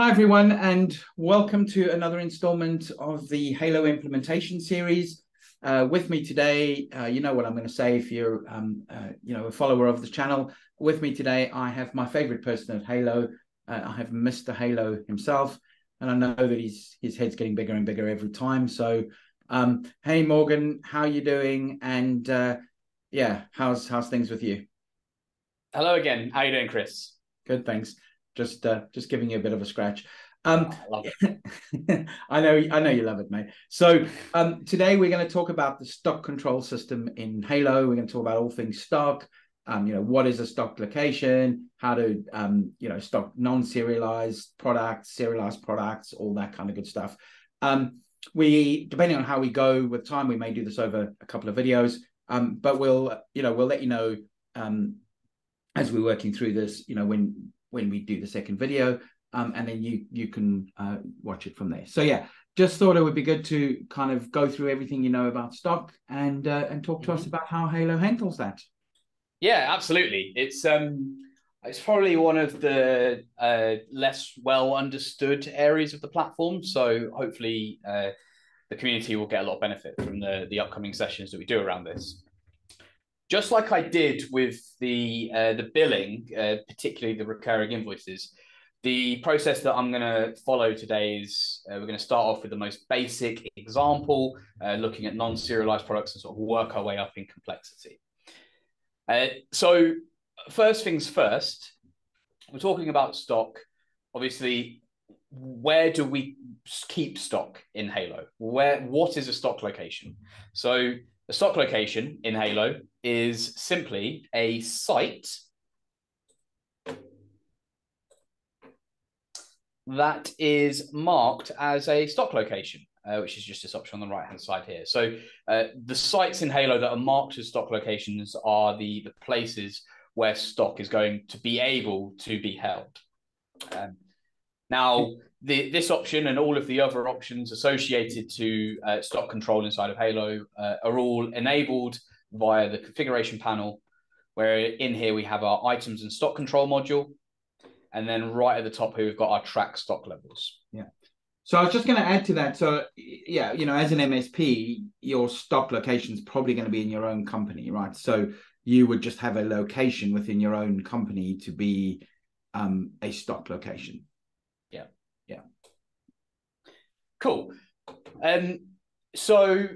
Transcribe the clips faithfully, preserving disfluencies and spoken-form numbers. Hi everyone, and welcome to another installment of the Halo Implementation Series. Uh, with me today, uh, you know what I'm going to say if you're um, uh, you know, a follower of the channel. With me today, I have my favorite person at Halo. Uh, I have Mister Halo himself, and I know that he's, his head's getting bigger and bigger every time. So, um, hey Morgan, how are you doing? And uh, yeah, how's, how's things with you? Hello again. How are you doing, Chris? Good, thanks. Just, uh, just giving you a bit of a scratch. Um, I love it. I know, I know you love it, mate. So um, today we're going to talk about the stock control system in Halo. We're going to talk about all things stock. Um, you know, what is a stock location? How to, um, you know, stock non-serialized products, serialized products, all that kind of good stuff. Um, we, depending on how we go with time, we may do this over a couple of videos. Um, but we'll, you know, we'll let you know um, as we're working through this. You know, when. when we do the second video, um, and then you you can uh, watch it from there. So yeah, just thought it would be good to kind of go through everything you know about stock and uh, and talk to mm-hmm. us about how Halo handles that. Yeah, absolutely. It's um it's probably one of the uh, less well understood areas of the platform. So hopefully uh, the community will get a lot of benefit from the the upcoming sessions that we do around this. Just like I did with the uh, the billing, uh, particularly the recurring invoices, the process that I'm going to follow today is uh, we're going to start off with the most basic example, uh, looking at non-serialized products and sort of work our way up in complexity. Uh, so first things first, we're talking about stock. Obviously, where do we keep stock in Halo? Where, what is a stock location? So a stock location in Halo is simply a site that is marked as a stock location, uh, which is just this option on the right-hand side here. So uh, the sites in Halo that are marked as stock locations are the, the places where stock is going to be able to be held. Um, now, the, this option and all of the other options associated to uh, stock control inside of Halo uh, are all enabled via the configuration panel, where in here we have our items and stock control module, and then right at the top here we've got our track stock levels. Yeah. So I was just going to add to that. So yeah, you know, as an M S P, your stock location is probably going to be in your own company, right? So you would just have a location within your own company to be um, a stock location. Yeah. Yeah. Cool. Um. So.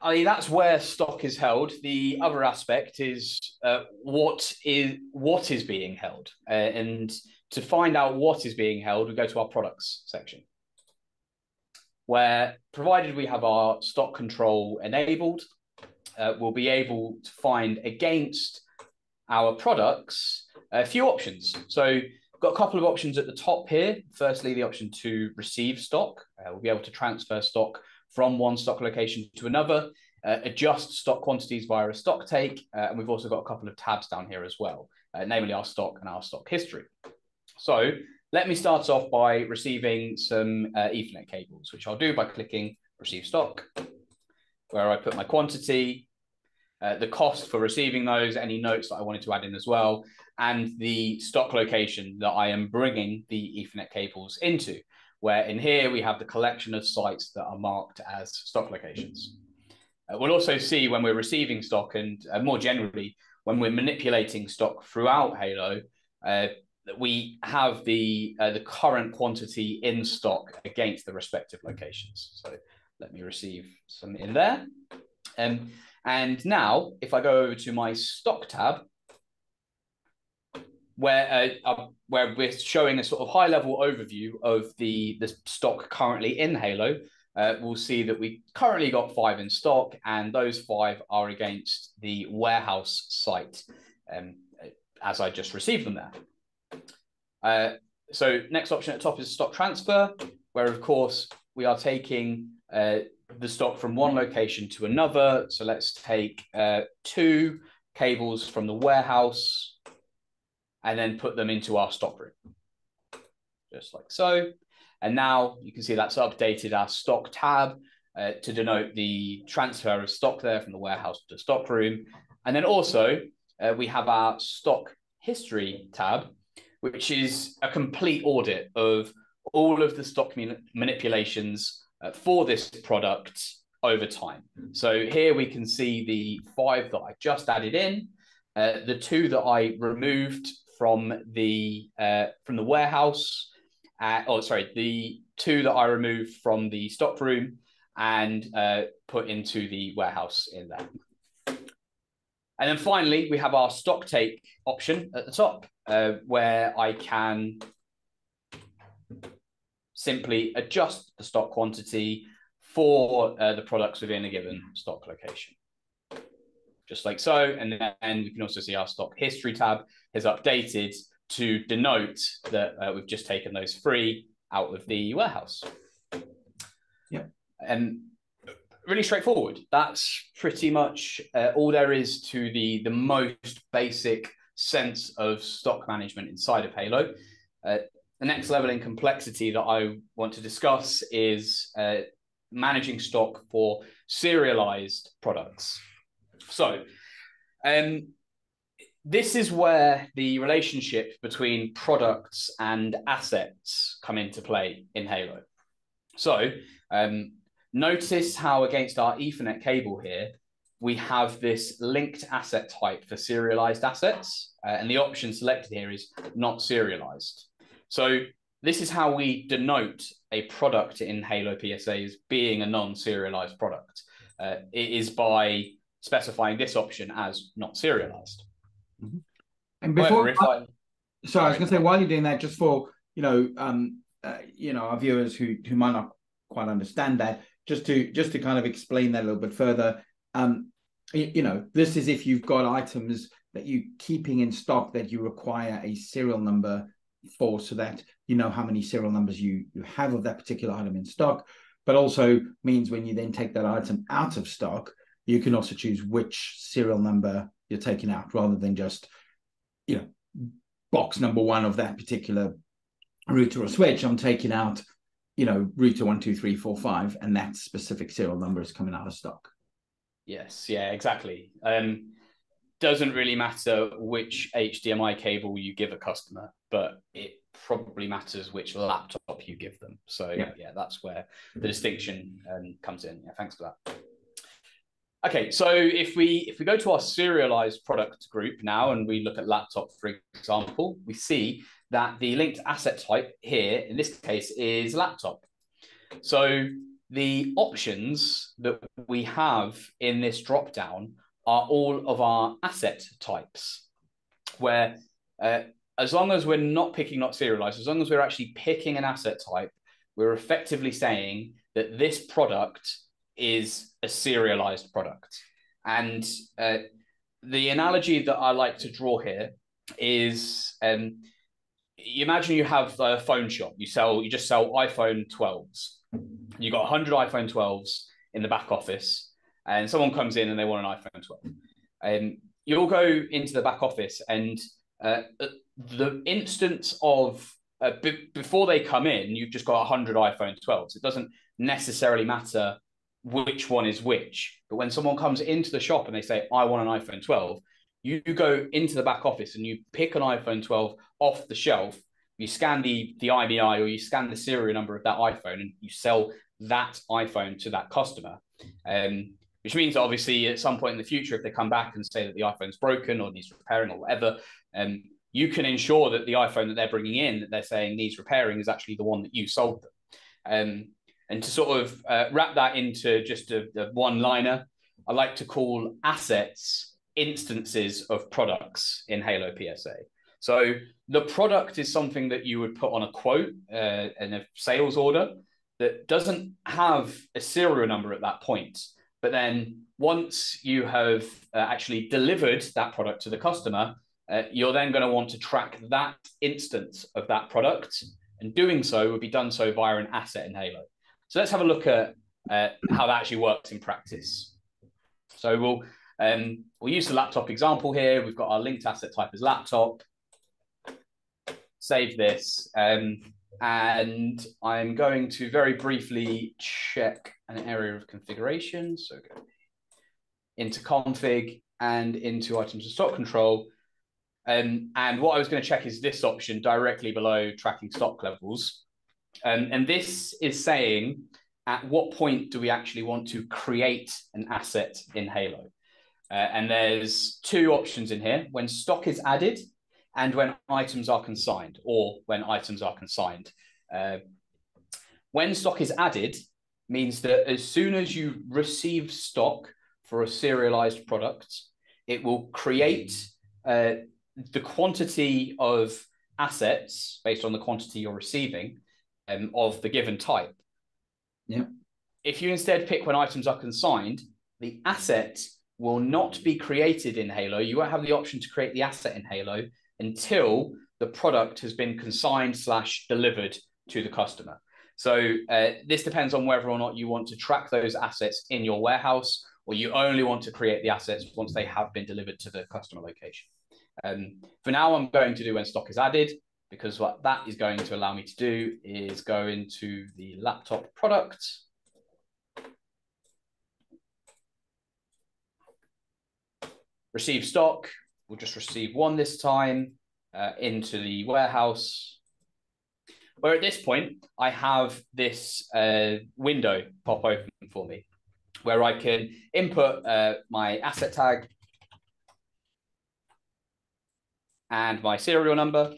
I mean, that's where stock is held. The other aspect is uh, what is what is being held. Uh, and to find out what is being held, we go to our products section, where provided we have our stock control enabled, uh, we'll be able to find against our products a few options. So we've got a couple of options at the top here. Firstly, the option to receive stock. Uh, we'll be able to transfer stock from one stock location to another, uh, adjust stock quantities via a stock take, uh, and we've also got a couple of tabs down here as well, uh, namely our stock and our stock history. So let me start off by receiving some uh, Ethernet cables, which I'll do by clicking Receive Stock, where I put my quantity, uh, the cost for receiving those, any notes that I wanted to add in as well, and the stock location that I am bringing the Ethernet cables into, where in here we have the collection of sites that are marked as stock locations. Uh, we'll also see when we're receiving stock and uh, more generally, when we're manipulating stock throughout Halo, uh, that we have the, uh, the current quantity in stock against the respective locations. So let me receive some in there. Um, and now if I go over to my stock tab, Where, uh, where we're showing a sort of high-level overview of the, the stock currently in Halo, uh, we'll see that we currently got five in stock, and those five are against the warehouse site, um, as I just received them there. Uh, so next option at the top is stock transfer, where, of course, we are taking uh, the stock from one location to another. So let's take uh, two cables from the warehouse and then put them into our stock room, just like so. And now you can see that's updated our stock tab uh, to denote the transfer of stock there from the warehouse to the stock room. And then also uh, we have our stock history tab, which is a complete audit of all of the stock manipulations uh, for this product over time. So here we can see the five that I just added in, uh, the two that I removed from the uh, from the warehouse, uh, oh, sorry, the two that I removed from the stock room and uh, put into the warehouse in there. And then finally, we have our stock take option at the top, uh, where I can simply adjust the stock quantity for uh, the products within a given stock location, just like so. And then we can also see our stock history tab is updated to denote that uh, we've just taken those three out of the warehouse. Yeah. And really straightforward. That's pretty much uh, all there is to the, the most basic sense of stock management inside of Halo. Uh, the next level in complexity that I want to discuss is uh, managing stock for serialized products. So um, this is where the relationship between products and assets come into play in Halo. So um, notice how against our Ethernet cable here, we have this linked asset type for serialized assets. Uh, and the option selected here is not serialized. So this is how we denote a product in Halo P S A as being a non-serialized product. Uh, it is by specifying this option as not serialized. Mm-hmm. And before, However, I, I, sorry, I was going to say while you're doing that, just for you know, um, uh, you know, our viewers who who might not quite understand that, just to just to kind of explain that a little bit further, um, you, you know, this is if you've got items that you're keeping in stock that you require a serial number for, so that you know how many serial numbers you you have of that particular item in stock, but also means when you then take that item out of stock, you can also choose which serial number you're taking out, rather than just, you know, box number one of that particular router or switch. I'm taking out, you know, router one, two, three, four, five, and that specific serial number is coming out of stock. Yes, yeah, exactly. Um, doesn't really matter which H D M I cable you give a customer, but it probably matters which laptop you give them. So yeah, yeah that's where the distinction um, comes in. Yeah, thanks for that. Okay, so if we if we go to our serialized product group now and we look at laptop, for example, we see that the linked asset type here, in this case, is laptop. So the options that we have in this dropdown are all of our asset types, where uh, as long as we're not picking not serialized, as long as we're actually picking an asset type, we're effectively saying that this product is a serialized product. And uh, the analogy that I like to draw here is, um, you imagine you have a phone shop, you sell, you just sell iPhone twelves. You've got one hundred iPhone twelves in the back office, and someone comes in and they want an iPhone twelve. Um, you'll go into the back office, and uh, the instance of, uh, before they come in, you've just got one hundred iPhone twelves. It doesn't necessarily matter which one is which, but when someone comes into the shop and they say, I want an iPhone twelve, you go into the back office and you pick an iPhone twelve off the shelf, you scan the, the I M E I, or you scan the serial number of that iPhone, and you sell that iPhone to that customer, um, which means obviously at some point in the future, if they come back and say that the iPhone's broken or needs repairing or whatever, um, you can ensure that the iPhone that they're bringing in, that they're saying needs repairing, is actually the one that you sold them. Um, And to sort of uh, wrap that into just a, a one-liner, I like to call assets instances of products in Halo P S A. So the product is something that you would put on a quote uh, and a sales order that doesn't have a serial number at that point. But then once you have uh, actually delivered that product to the customer, uh, you're then going to want to track that instance of that product. And doing so would be done so via an asset in Halo. So let's have a look at uh, how that actually works in practice. So we'll, um, we'll use the laptop example here. We've got our linked asset type as laptop. Save this. Um, and I'm going to very briefly check an area of configuration. So go into config and into items of stock control. Um, and what I was going to check is this option directly below tracking stock levels. Um, and this is saying, at what point do we actually want to create an asset in Halo? Uh, and there's two options in here, when stock is added and when items are consigned, or when items are consigned. Uh, when stock is added means that as soon as you receive stock for a serialized product, it will create uh, the quantity of assets based on the quantity you're receiving um, of the given type. Yeah. If you instead pick when items are consigned, the asset will not be created in Halo. You won't have the option to create the asset in Halo until the product has been consigned slash delivered to the customer. So uh, this depends on whether or not you want to track those assets in your warehouse, or you only want to create the assets once they have been delivered to the customer location. Um, for now, I'm going to do when stock is added, because what that is going to allow me to do is go into the laptop product. Receive stock, we'll just receive one this time uh, into the warehouse, where at this point I have this uh, window pop open for me, where I can input uh, my asset tag and my serial number.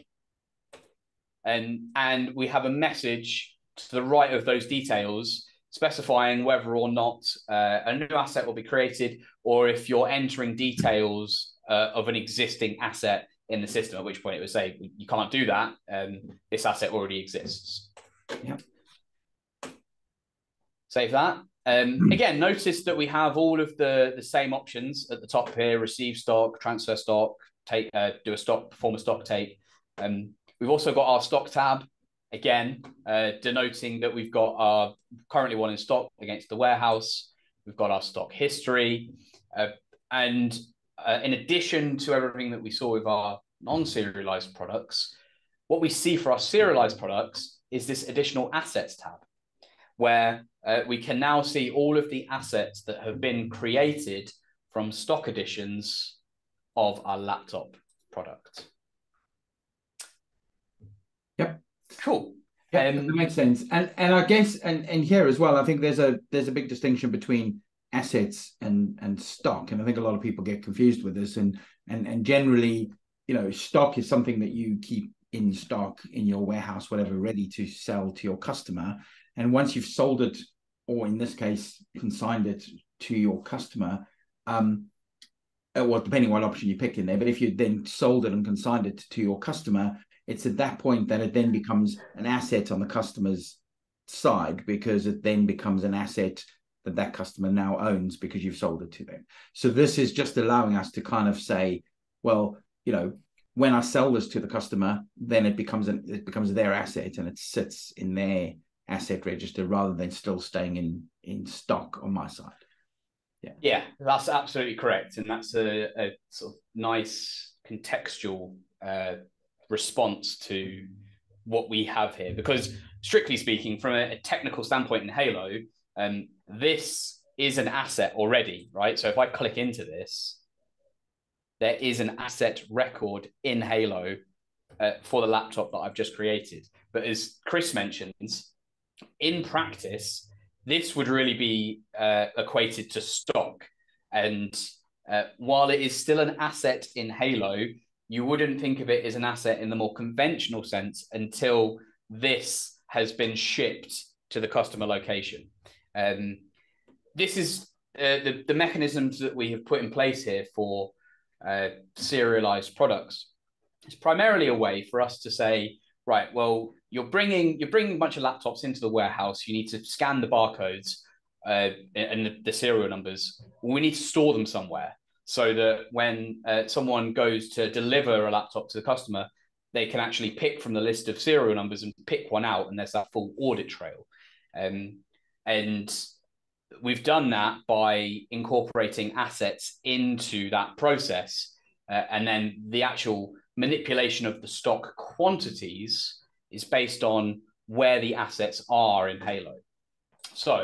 And, and we have a message to the right of those details specifying whether or not uh, a new asset will be created, or if you're entering details uh, of an existing asset in the system, at which point it would say, you can't do that. Um, this asset already exists. Yeah. Save that. Um, again, notice that we have all of the, the same options at the top here: receive stock, transfer stock, take, uh, do a stock, perform a stock take. Um, we've also got our stock tab, again, uh, denoting that we've got our currently one in stock against the warehouse. We've got our stock history. Uh, and uh, in addition to everything that we saw with our non-serialized products, what we see for our serialized products is this additional assets tab, where uh, we can now see all of the assets that have been created from stock editions of our laptop product. Yep. Cool. Yeah, um, that makes sense. And and I guess and and here as well, I think there's a there's a big distinction between assets and and stock, and I think a lot of people get confused with this. And and and generally, you know, stock is something that you keep in stock in your warehouse, whatever, ready to sell to your customer. And once you've sold it, or in this case, consigned it to your customer, um, well, depending on what option you pick in there, but if you then sold it and consigned it to your customer, it's at that point that it then becomes an asset on the customer's side, because it then becomes an asset that that customer now owns because you've sold it to them. So this is just allowing us to kind of say, well, you know, when I sell this to the customer, then it becomes an, it becomes their asset, and it sits in their asset register rather than still staying in in stock on my side. Yeah, yeah, that's absolutely correct, and that's a, a sort of nice contextual uh, response to what we have here, because strictly speaking, from a, a technical standpoint in Halo, um, this is an asset already, right? So if I click into this, there is an asset record in Halo uh, for the laptop that I've just created. But as Chris mentions, in practice, this would really be uh, equated to stock. And uh, while it is still an asset in Halo, you wouldn't think of it as an asset in the more conventional sense until this has been shipped to the customer location. Um, this is uh, the, the mechanisms that we have put in place here for Uh, serialized products. It's primarily a way for us to say, right, well, you're bringing you're bringing a bunch of laptops into the warehouse. You need to scan the barcodes uh, and the, the serial numbers. We need to store them somewhere so that when uh, someone goes to deliver a laptop to the customer, they can actually pick from the list of serial numbers and pick one out, and there's that full audit trail. Um, and we've done that by incorporating assets into that process. Uh, and then the actual manipulation of the stock quantities is based on where the assets are in Halo. So,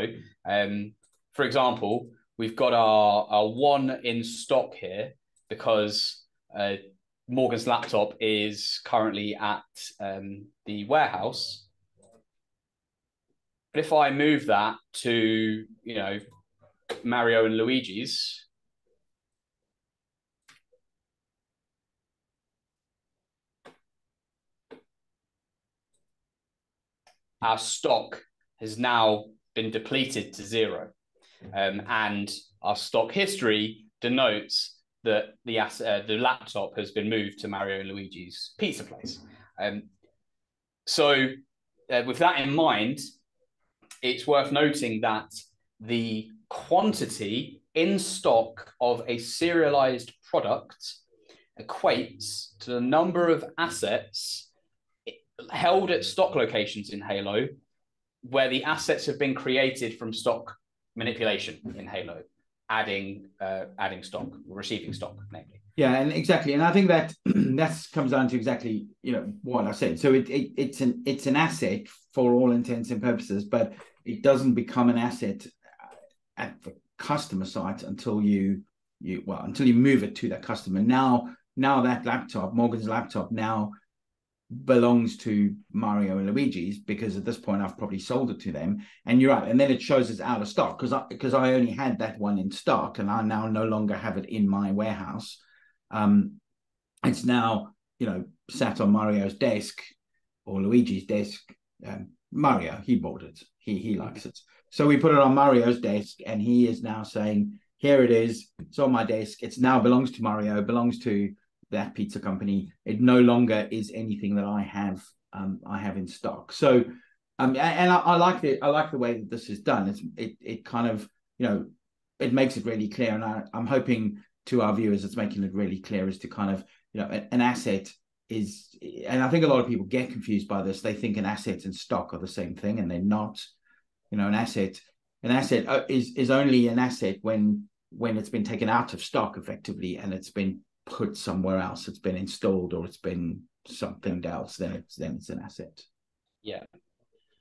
um, for example, we've got our, our one in stock here because uh, Morgan's laptop is currently at um, the warehouse. But if I move that to, you know, Mario and Luigi's, our stock has now been depleted to zero. Um, and our stock history denotes that the, uh, the laptop has been moved to Mario and Luigi's pizza place. Um, so uh, with that in mind, it's worth noting that the quantity in stock of a serialized product equates to the number of assets held at stock locations in Halo where the assets have been created from stock manipulation in Halo, adding uh, adding stock, receiving stock, namely. Yeah, and exactly, and I think that that comes down to exactly you know what I said. So it, it it's an it's an asset for all intents and purposes, but it doesn't become an asset at the customer site until you you well until you move it to that customer. Now now that laptop, Morgan's laptop, now belongs to Mario and Luigi's, because at this point I've probably sold it to them. And you're right, and then it shows it's out of stock because I because I only had that one in stock, and I now no longer have it in my warehouse. Um, it's now you know sat on Mario's desk or Luigi's desk. Um, Mario, he bought it. He he likes it, so we put it on Mario's desk, and he is now saying, "Here it is. It's on my desk. It's now belongs to Mario. Belongs to." That pizza company. It no longer is anything that I have um I have in stock. So um and I, I like the I like the way that this is done. It's it it kind of you know it makes it really clear, and I, I'm hoping to our viewers it's making it really clear as to kind of you know an, an asset is, and I think a lot of people get confused by this. They think an asset and stock are the same thing, and they're not. You know an asset an asset is is only an asset when when it's been taken out of stock effectively, and it's been put somewhere else, it's been installed or it's been something else, then it's then it's an asset. Yeah,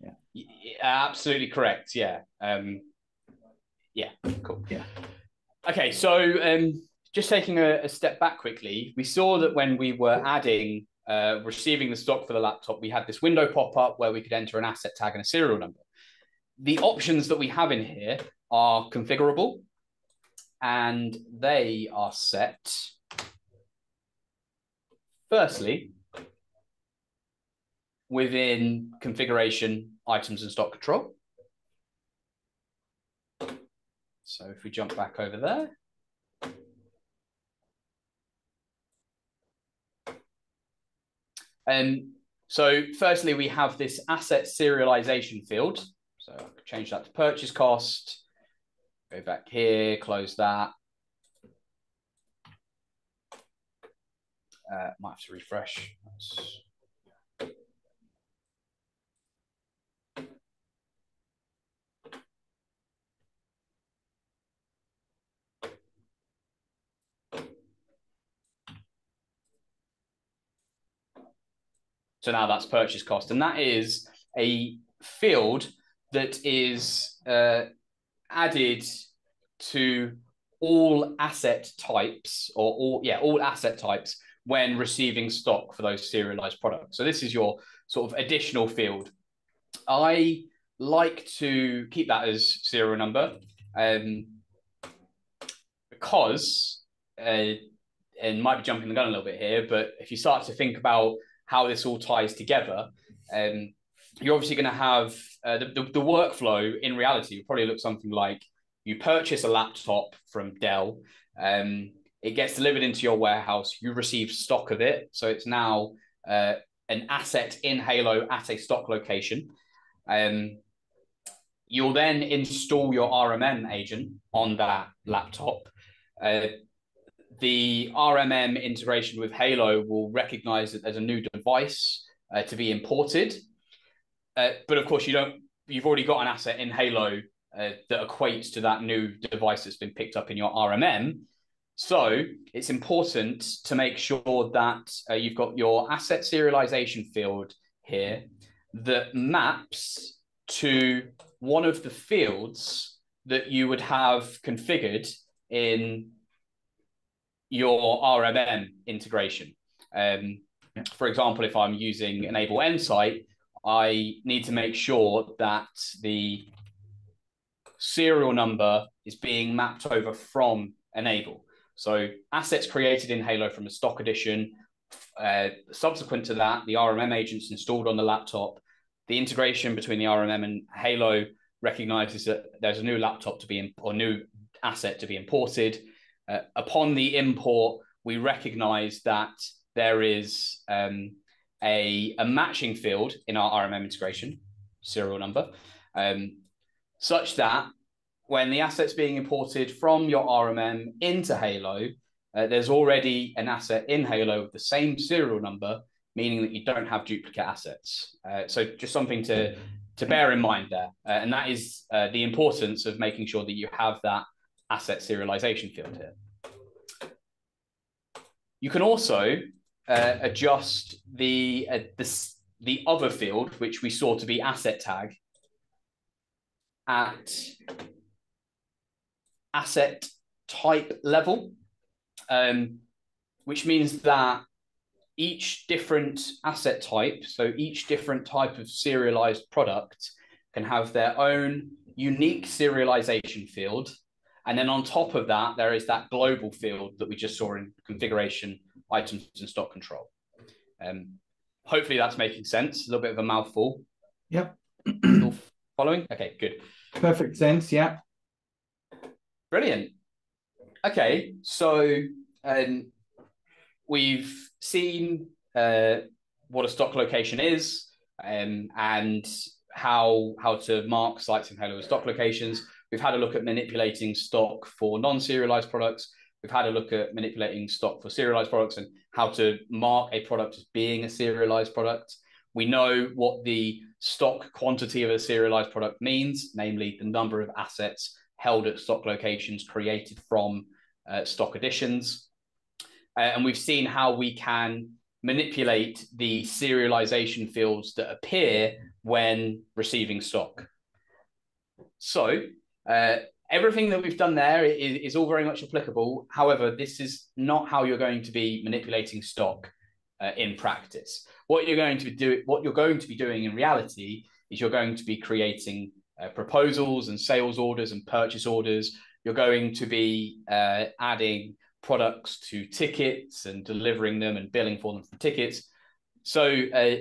yeah, yeah, absolutely correct. Yeah, um, yeah, cool. Yeah, okay. So, um, just taking a, a step back quickly, we saw that when we were adding, uh, receiving the stock for the laptop, we had this window pop up where we could enter an asset tag and a serial number. The options that we have in here are configurable, and they are set. Firstly, within configuration, items and stock control. So if we jump back over there. And so firstly, we have this asset serialization field. So I could change that to purchase cost, go back here, close that. Uh, might have to refresh. That's... So now that's purchase cost, and that is a field that is uh, added to all asset types, or all yeah, all asset types. When receiving stock for those serialized products. So this is your sort of additional field. I like to keep that as serial number um, because, uh, and might be jumping the gun a little bit here, but if you start to think about how this all ties together, um, you're obviously gonna have uh, the, the, the workflow in reality will probably look something like you purchase a laptop from Dell, um, it gets delivered into your warehouse, you receive stock of it. So it's now uh, an asset in Halo at a stock location. Um, you'll then install your R M M agent on that laptop. Uh, the R M M integration with Halo will recognize that there's a new device uh, to be imported. Uh, but of course, you don't, you've already got an asset in Halo uh, that equates to that new device that's been picked up in your R M M. So it's important to make sure that uh, you've got your asset serialization field here that maps to one of the fields that you would have configured in your R M M integration. Um, for example, if I'm using enable n-site, I need to make sure that the serial number is being mapped over from enable. So assets created in Halo from a stock edition, uh, subsequent to that, the R M M agents installed on the laptop, the integration between the R M M and Halo recognizes that there's a new laptop to be, or new asset to be imported. Uh, upon the import, we recognize that there is um, a, a matching field in our R M M integration, serial number, um, such that when the asset's being imported from your R M M into Halo, uh, there's already an asset in Halo with the same serial number, meaning that you don't have duplicate assets. Uh, so just something to, to bear in mind there. Uh, and that is uh, the importance of making sure that you have that asset serialization field here. You can also uh, adjust the, uh, the, the other field, which we saw to be asset tag, at asset type level, um, which means that each different asset type, so each different type of serialized product, can have their own unique serialization field. And then on top of that, there is that global field that we just saw in configuration, items, and stock control. Um, hopefully that's making sense. A little bit of a mouthful. Yep. Following? Okay, good. Perfect sense, yeah. Brilliant. Okay, so um, we've seen uh, what a stock location is um, and how, how to mark sites in Halo as stock locations. We've had a look at manipulating stock for non-serialized products. We've had a look at manipulating stock for serialized products and how to mark a product as being a serialized product. We know what the stock quantity of a serialized product means, namely the number of assets held at stock locations created from uh, stock additions. Uh, and we've seen how we can manipulate the serialization fields that appear when receiving stock. So uh, everything that we've done there is, is all very much applicable. However, this is not how you're going to be manipulating stock uh, in practice. What you're going to do, what you're going to be doing in reality, is you're going to be creating uh, proposals and sales orders and purchase orders. You're going to be uh, adding products to tickets and delivering them and billing for them for tickets. So uh,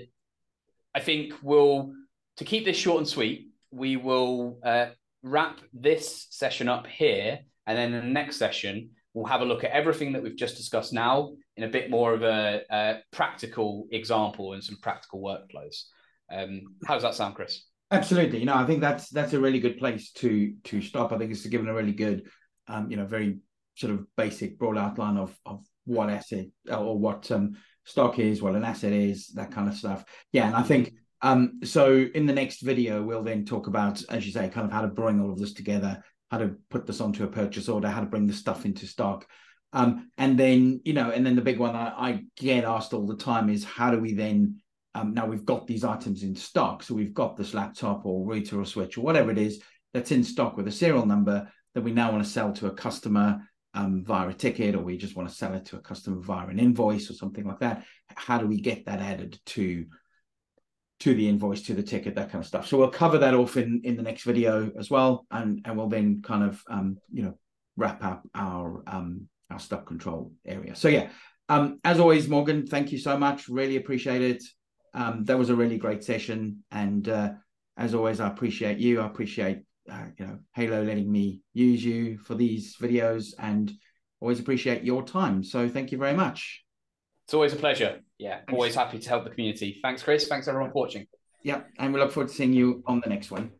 I think we'll, to keep this short and sweet, we will uh, wrap this session up here. And then in the next session, we'll have a look at everything that we've just discussed now in a bit more of a, a practical example and some practical workflows. Um, how does that sound, Chris? Absolutely. No, I think that's that's a really good place to to stop. I think it's given a really good, um, you know, very sort of basic, broad outline of of what asset or what um, stock is, what an asset is, that kind of stuff. Yeah, and I think um, so. In the next video, we'll then talk about, as you say, kind of how to bring all of this together, how to put this onto a purchase order, how to bring the stuff into stock. Um, and then, you know, and then the big one I, I get asked all the time is, how do we then, um, now we've got these items in stock. So we've got this laptop or router or switch or whatever it is that's in stock with a serial number that we now want to sell to a customer um, via a ticket, or we just want to sell it to a customer via an invoice or something like that. How do we get that added to to the invoice, to the ticket, that kind of stuff? So we'll cover that off in, in the next video as well. And, and we'll then kind of, um, you know, wrap up our, um, our stock control area. So yeah, um, as always, Morgan, thank you so much. Really appreciate it. Um, that was a really great session. And uh, as always, I appreciate you. I appreciate, uh, you know, Halo letting me use you for these videos, and always appreciate your time. So thank you very much. It's always a pleasure. Yeah, always happy to help the community. Thanks, Chris. Thanks, everyone, for watching. Yeah, and we look forward to seeing you on the next one.